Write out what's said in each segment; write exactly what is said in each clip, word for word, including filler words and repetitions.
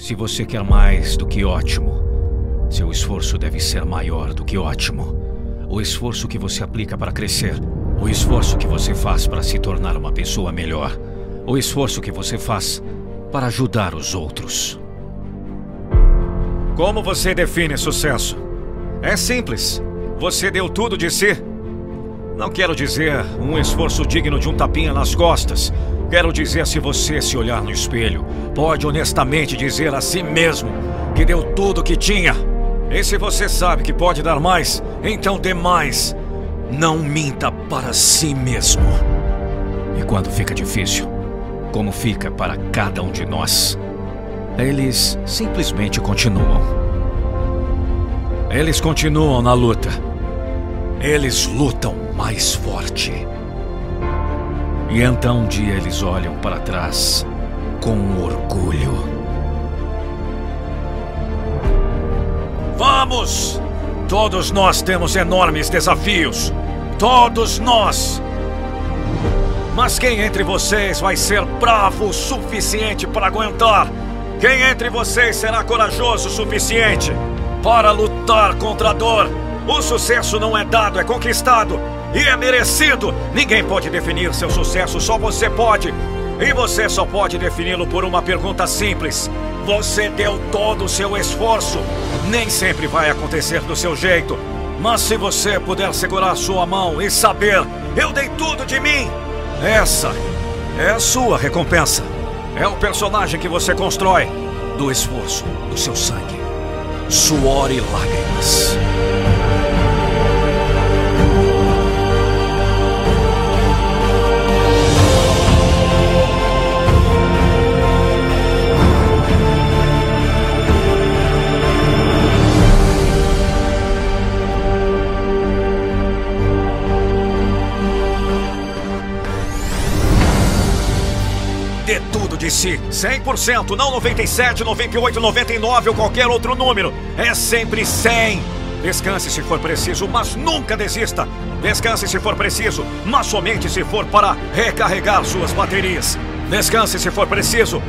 Se você quer mais do que ótimo, seu esforço deve ser maior do que ótimo. O esforço que você aplica para crescer, o esforço que você faz para se tornar uma pessoa melhor, o esforço que você faz para ajudar os outros. Como você define sucesso? É simples. Você deu tudo de si. Não quero dizer um esforço digno de um tapinha nas costas. Quero dizer, se você se olhar no espelho, pode honestamente dizer a si mesmo que deu tudo o que tinha. E se você sabe que pode dar mais, então dê mais. Não minta para si mesmo. E quando fica difícil, como fica para cada um de nós, eles simplesmente continuam. Eles continuam na luta. Eles lutam mais forte. E então um dia eles olham para trás com orgulho. Vamos! Todos nós temos enormes desafios. Todos nós. Mas quem entre vocês vai ser bravo o suficiente para aguentar? Quem entre vocês será corajoso o suficiente para lutar contra a dor? O sucesso não é dado, é conquistado e é merecido. Ninguém pode definir seu sucesso, só você pode. E você só pode defini-lo por uma pergunta simples. Você deu todo o seu esforço. Nem sempre vai acontecer do seu jeito. Mas se você puder segurar sua mão e saber, eu dei tudo de mim, essa é a sua recompensa. É o personagem que você constrói do esforço, do seu sangue, suor e lágrimas. Dê tudo de si, cem por cento, não noventa e sete, noventa e oito, noventa e nove ou qualquer outro número. É sempre cem. Descanse se for preciso, mas nunca desista. Descanse se for preciso, mas somente se for para recarregar suas baterias. Descanse se for preciso,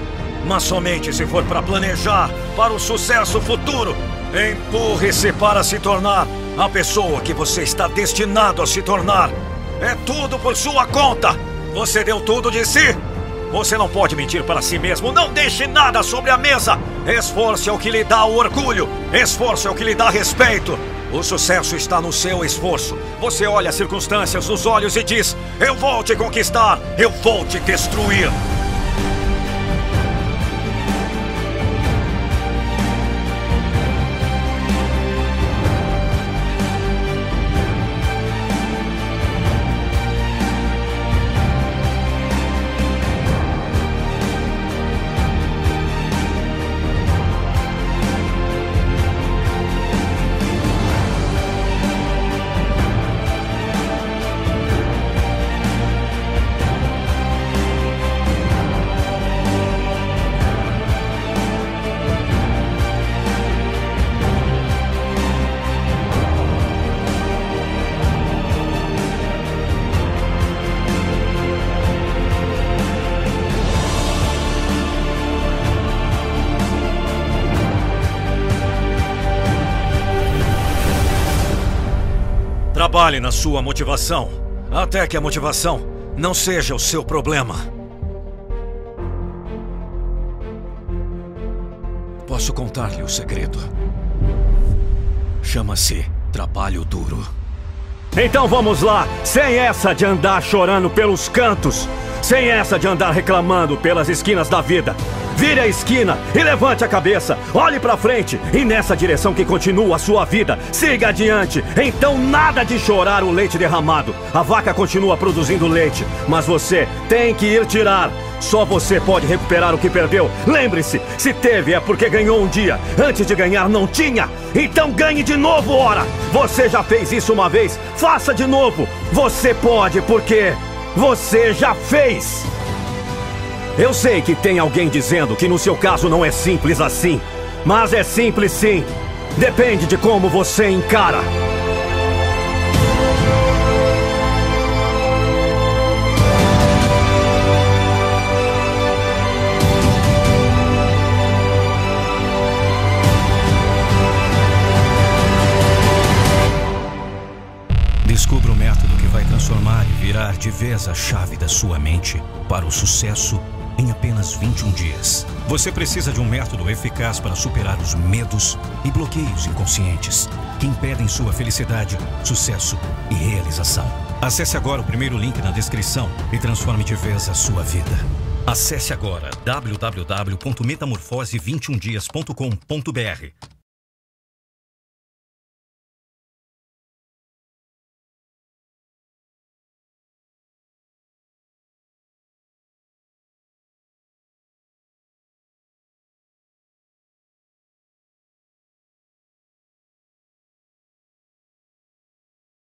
mas somente se for para planejar para o sucesso futuro. Empurre-se para se tornar a pessoa que você está destinado a se tornar. É tudo por sua conta. Você deu tudo de si. Você não pode mentir para si mesmo. Não deixe nada sobre a mesa. Esforço é o que lhe dá o orgulho. Esforço é o que lhe dá respeito. O sucesso está no seu esforço. Você olha as circunstâncias nos olhos e diz: eu vou te conquistar, eu vou te destruir. Trabalhe na sua motivação, até que a motivação não seja o seu problema. Posso contar-lhe o segredo. Chama-se trabalho duro. Então vamos lá, sem essa de andar chorando pelos cantos, sem essa de andar reclamando pelas esquinas da vida. Vire a esquina e levante a cabeça. Olhe pra frente e nessa direção que continua a sua vida. Siga adiante. Então nada de chorar o leite derramado. A vaca continua produzindo leite, mas você tem que ir tirar. Só você pode recuperar o que perdeu. Lembre-se, se teve é porque ganhou um dia. Antes de ganhar não tinha. Então ganhe de novo, ora. Você já fez isso uma vez, faça de novo. Você pode porque você já fez. Eu sei que tem alguém dizendo que no seu caso não é simples assim, mas é simples sim. Depende de como você encara. mudar de vez a chave da sua mente para o sucesso em apenas vinte e um dias. Você precisa de um método eficaz para superar os medos e bloqueios inconscientes que impedem sua felicidade, sucesso e realização. Acesse agora o primeiro link na descrição e transforme de vez a sua vida. Acesse agora w w w ponto metamorfose vinte e um dias ponto com ponto b r